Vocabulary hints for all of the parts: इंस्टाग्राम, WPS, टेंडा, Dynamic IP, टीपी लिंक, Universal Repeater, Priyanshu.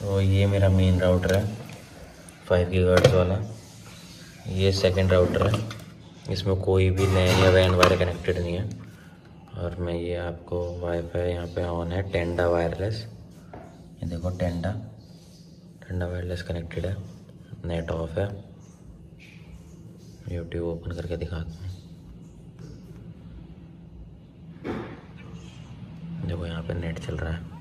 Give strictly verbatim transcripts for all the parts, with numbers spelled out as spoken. तो ये मेरा मेन राउटर है फाइव गीगाहर्ट्ज़ वाला, ये सेकंड राउटर है, इसमें कोई भी नया या वैन वायर कनेक्टेड नहीं है। और मैं ये आपको वाईफाई यहाँ पे ऑन है, टेंडा वायरलेस, ये देखो टेंडा टेंडा वायरलेस कनेक्टेड है, नेट ऑफ है। यूट्यूब ओपन करके दिखाता हूँ, देखो यहाँ पे नेट चल रहा है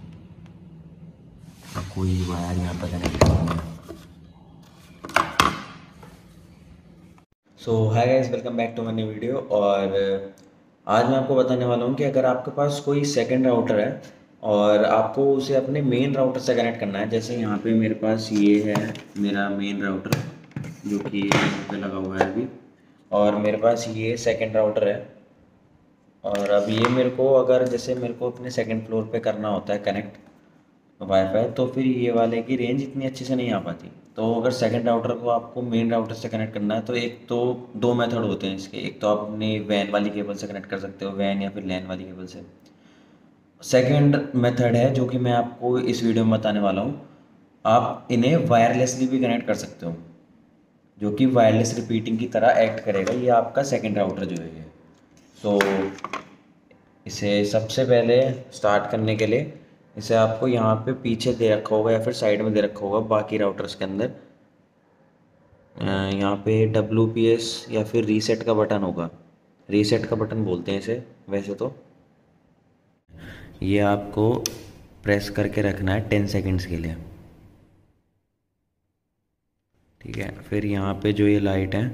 और कोई वायर यहाँ पर कनेक्ट नहीं है। So hi guys, welcome back to my new video. और आज मैं आपको बताने वाला हूँ कि अगर आपके पास कोई सेकंड राउटर है और आपको उसे अपने मेन राउटर से कनेक्ट करना है, जैसे यहाँ पे मेरे पास ये है मेरा मेन राउटर जो कि यहाँ पे लगा हुआ है अभी, और मेरे पास ये सेकंड राउटर है। और अब ये मेरे को अगर जैसे मेरे को अपने सेकंड फ्लोर पे करना होता है कनेक्ट वाईफाई, तो फिर ये वाले की रेंज इतनी अच्छे से नहीं आ पाती। तो अगर सेकंड राउटर को आपको मेन राउटर से कनेक्ट करना है तो एक तो दो मेथड होते हैं इसके, एक तो आप अपने वैन वाली केबल से कनेक्ट कर सकते हो, वैन या फिर लैन वाली केबल से। सेकेंड मेथड है जो कि मैं आपको इस वीडियो में बताने वाला हूँ, आप इन्हें वायरलेसली भी कनेक्ट कर सकते हो, जो कि वायरलेस रिपीटिंग की तरह एक्ट करेगा ये आपका सेकंड राउटर जो है। तो इसे सबसे पहले स्टार्ट करने के लिए इसे आपको यहाँ पे पीछे दे रखा होगा या फिर साइड में दे रखा होगा बाकी राउटर्स के अंदर, यहाँ पे डब्ल्यू पी एस या फिर रीसेट का बटन होगा, रीसेट का बटन बोलते हैं इसे वैसे तो। ये आपको प्रेस करके रखना है टेन सेकेंड्स के लिए, ठीक है। फिर यहाँ पे जो ये लाइट है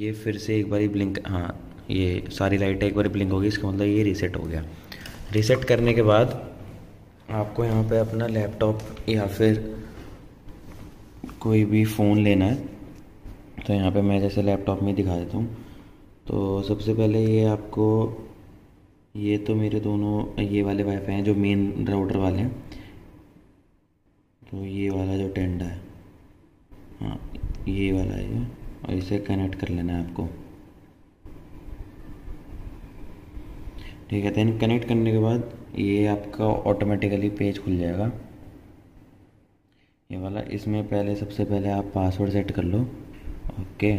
ये फिर से एक बारी ब्लिंक, हाँ ये सारी लाइटें एक बार ब्लिंक होगी, इसका मतलब ये रीसेट हो गया। रीसेट करने के बाद आपको यहाँ पे अपना लैपटॉप या फिर कोई भी फ़ोन लेना है, तो यहाँ पे मैं जैसे लैपटॉप में दिखा देता हूँ। तो सबसे पहले ये आपको, ये तो मेरे दोनों ये वाले वाईफाई हैं जो मेन राउटर वाले हैं, तो ये वाला जो टेंडा है, हाँ ये वाला है, और इसे कनेक्ट कर लेना है आपको, ठीक है। देन कनेक्ट करने के बाद ये आपका ऑटोमेटिकली पेज खुल जाएगा ये वाला। इसमें पहले सबसे पहले आप पासवर्ड सेट कर लो, ओके।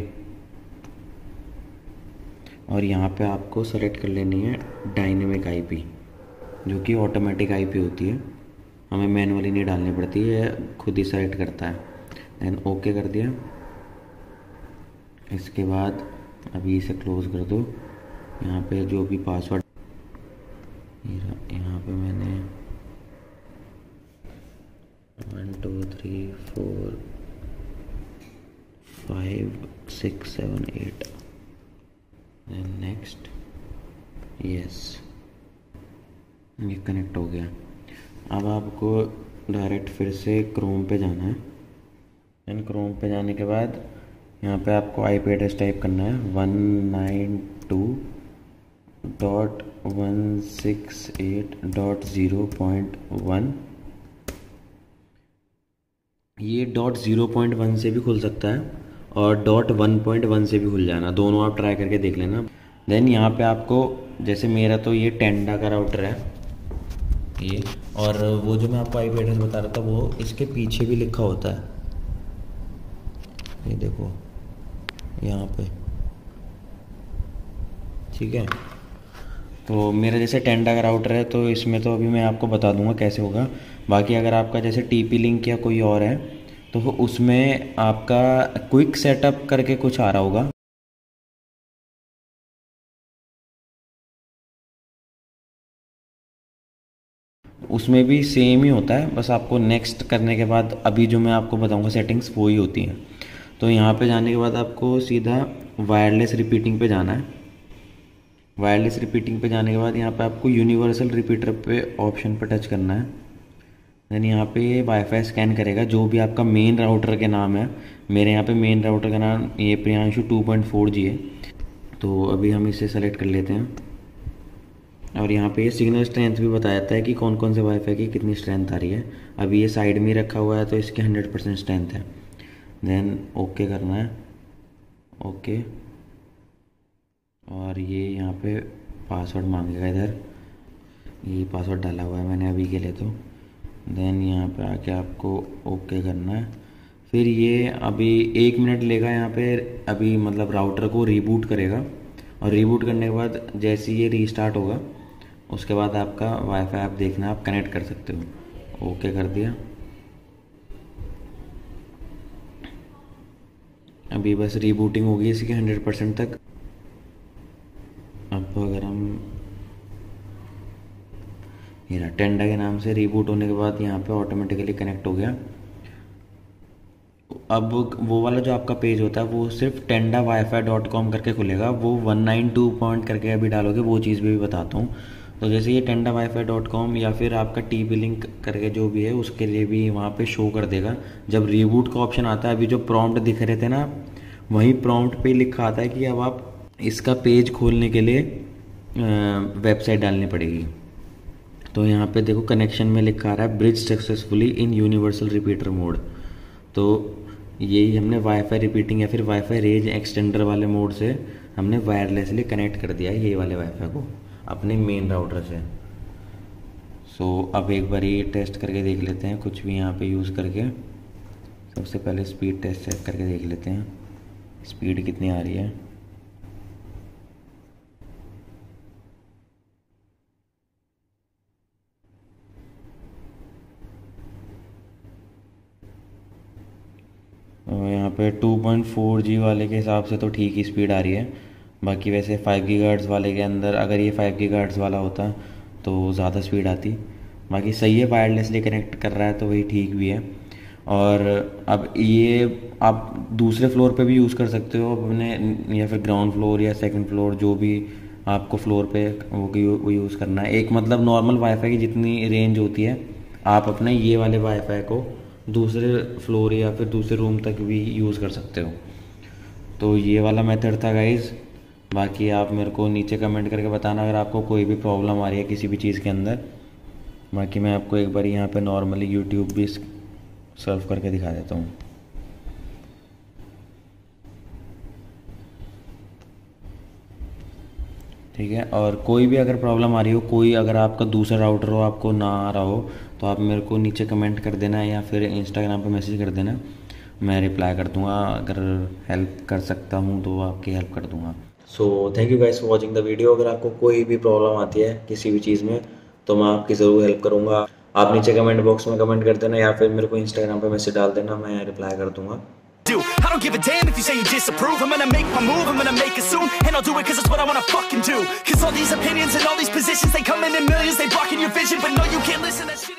और यहाँ पे आपको सेलेक्ट कर लेनी है डायनेमिक आईपी, जो कि ऑटोमेटिक आईपी होती है, हमें मैनुअली नहीं डालनी पड़ती है, खुद ही सेलेक्ट करता है। देन ओके कर दिया, इसके बाद अभी इसे क्लोज़ कर दो। यहाँ पे जो भी पासवर्ड, यहाँ पे मैंने one two three four five six seven eight, then next, yes, ये कनेक्ट हो गया। अब आपको डायरेक्ट फिर से क्रोम पे जाना है, एंड क्रोम पे जाने के बाद यहाँ पे आपको आई पी एड्रेस टाइप करना है one nine two dot one six eight dot zero point one. ये डॉट ज़ीरो पॉइंट वन से भी खुल सकता है और डॉट वन पॉइंट वन से भी खुल जाना, दोनों आप ट्राई करके देख लेना। देन यहाँ पे आपको, जैसे मेरा तो ये टेंडा का राउटर है ये, और वो जो मैं आपको आईपी एड्रेस बता रहा था वो इसके पीछे भी लिखा होता है, ये देखो यहाँ पे, ठीक है। तो मेरा जैसे टेंडा का राउटर है तो इसमें तो अभी मैं आपको बता दूंगा कैसे होगा। बाकी अगर आपका जैसे टीपी लिंक या कोई और है तो उसमें आपका क्विक सेटअप करके कुछ आ रहा होगा, उसमें भी सेम ही होता है, बस आपको नेक्स्ट करने के बाद अभी जो मैं आपको बताऊंगा सेटिंग्स वो ही होती हैं। तो यहाँ पे जाने के बाद आपको सीधा वायरलेस रिपीटिंग पे जाना है। वायरलेस रिपीटिंग पे जाने के बाद यहाँ पे आपको यूनिवर्सल रिपीटर पे ऑप्शन पे टच करना है। देन यहाँ पे ये वाईफाई स्कैन करेगा जो भी आपका मेन राउटर के नाम है, मेरे यहाँ पर मेन राउटर का नाम ये Priyanshu two point four G है, तो अभी हम इसे सेलेक्ट कर लेते हैं। और यहाँ पे ये सिग्नल स्ट्रेंथ भी बताया जाता है कि कौन कौन से वाईफाई की कितनी स्ट्रेंथ आ रही है। अभी ये साइड में रखा हुआ है तो इसकी हंड्रेड परसेंट स्ट्रेंथ है। देन ओके करना है, ओके। और ये यहाँ पे पासवर्ड मांगेगा, इधर ये पासवर्ड डाला हुआ है मैंने अभी के लिए, तो देन यहाँ पे आके आपको ओके करना है। फिर ये अभी एक मिनट लेगा यहाँ पे, अभी मतलब राउटर को रीबूट करेगा और रीबूट करने के बाद जैसे ये रीस्टार्ट होगा उसके बाद आपका वाईफाई आप देखना आप कनेक्ट कर सकते हो। ओके कर दिया, अभी बस रीबूटिंग होगी इसकी हंड्रेड परसेंट तक। अब अगर हम ये टेंडा के नाम से रीबूट होने के बाद यहाँ पे ऑटोमेटिकली कनेक्ट हो गया। अब वो वाला जो आपका पेज होता है वो सिर्फ टेंडा वाईफाई डॉट कॉम करके खुलेगा, वो वन नाइन टू पॉइंट करके अभी डालोगे वो चीज़ भी बताता हूँ। तो जैसे ये टेंडा वाईफाई डॉट कॉम या फिर आपका टी पी लिंक करके जो भी है उसके लिए भी वहाँ पे शो कर देगा जब रीबूट का ऑप्शन आता है। अभी जो प्रॉम्प्ट दिख रहे थे ना, वहीं प्रॉम्प्ट पे लिखा आता है कि अब आप इसका पेज खोलने के लिए वेबसाइट डालनी पड़ेगी। तो यहाँ पे देखो कनेक्शन में लिखा आ रहा है bridge successfully in universal repeater mode. तो यही हमने वाईफाई रिपीटिंग या फिर वाईफाई रेंज एक्सटेंडर वाले मोड से हमने वायरलेसली कनेक्ट कर दिया है ये वाले वाईफाई को अपने मेन राउटर से। सो so, अब एक बार ये टेस्ट करके देख लेते हैं कुछ भी यहाँ पे यूज़ करके। सबसे पहले स्पीड टेस्ट चेक करके देख लेते हैं स्पीड कितनी आ रही है। यहाँ पे टू पॉइंट फोर जी वाले के हिसाब से तो ठीक ही स्पीड आ रही है। बाकी वैसे फाइव गीगाहर्ट्ज़ वाले के अंदर अगर ये फाइव गीगाहर्ट्ज़ वाला होता तो ज़्यादा स्पीड आती। बाकी सही है, वायरलेसली कनेक्ट कर रहा है तो वही ठीक भी है। और अब ये आप दूसरे फ्लोर पे भी यूज़ कर सकते हो अपने, या फिर ग्राउंड फ्लोर या सेकंड फ्लोर, जो भी आपको फ्लोर पे वो यूज़ करना है। एक मतलब नॉर्मल वाईफाई की जितनी रेंज होती है आप अपने ये वाले वाईफाई को दूसरे फ्लोर या फिर दूसरे रूम तक भी यूज़ कर सकते हो। तो ये वाला मेथड था गाइज़। बाकी आप मेरे को नीचे कमेंट करके बताना अगर आपको कोई भी प्रॉब्लम आ रही है किसी भी चीज़ के अंदर। बाकी मैं आपको एक बार यहाँ पे नॉर्मली यूट्यूब भी सर्व करके दिखा देता हूँ। ठीक है, और कोई भी अगर प्रॉब्लम आ रही हो, कोई अगर आपका दूसरा राउटर हो आपको ना आ रहा हो तो आप मेरे को नीचे कमेंट कर देना या फिर इंस्टाग्राम पे मैसेज कर देना, मैं रिप्लाई कर दूँगा। अगर हेल्प कर सकता हूँ तो आपकी हेल्प कर दूँगा। So thank you guys for watching the video. अगर आपको कोई भी प्रॉब्लम आती है किसी भी चीज़ में तो मैं आपकी ज़रूर हेल्प करूँगा। आप नीचे कमेंट बॉक्स में कमेंट कर देना या फिर मेरे को इंस्टाग्राम पे मैसेज डाल देना, मैं रिप्लाई कर दूँगा। I don't give a damn if you say you disapprove. I'm gonna make my move, I'm gonna make it soon. And I'll do it cause it's what I wanna fucking do. Cause all these opinions and all these positions, they come in in millions, they blocking your vision. But no, you can't listen, that's